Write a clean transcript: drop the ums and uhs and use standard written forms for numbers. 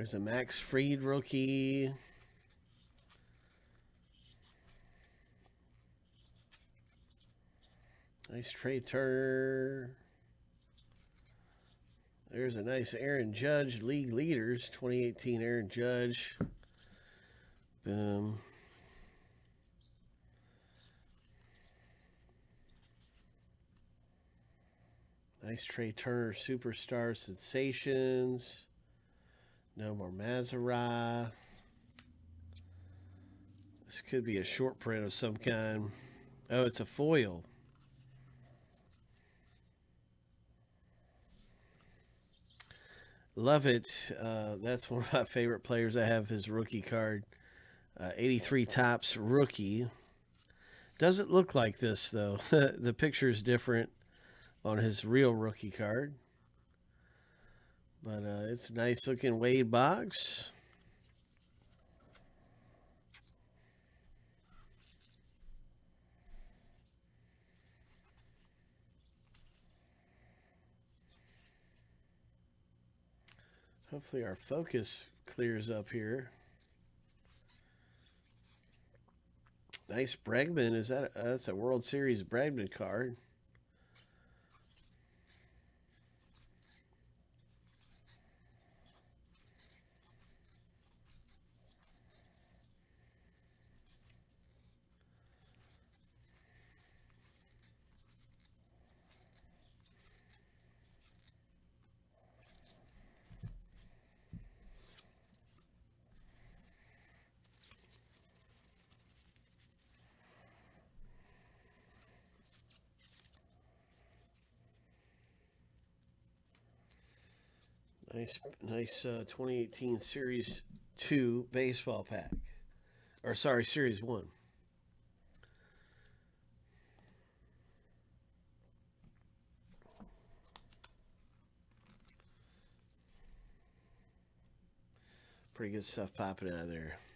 There's a Max Fried rookie. Nice Trey Turner. There's a nice Aaron Judge, league leaders, 2018 Aaron Judge. Boom. Nice Trey Turner, Superstar Sensations. No more Mazzara. This could be a short print of some kind. Oh, it's a foil. Love it. That's one of my favorite players. I have his rookie card. 83 Topps rookie. Doesn't look like this, though. The picture is different on his real rookie card. But it's a nice looking Wade box. Hopefully our focus clears up here. Nice Bregman. Is that a, that's a World Series Bregman card. Nice 2018 Series 2 baseball pack. Or, sorry, Series 1. Pretty good stuff popping out of there.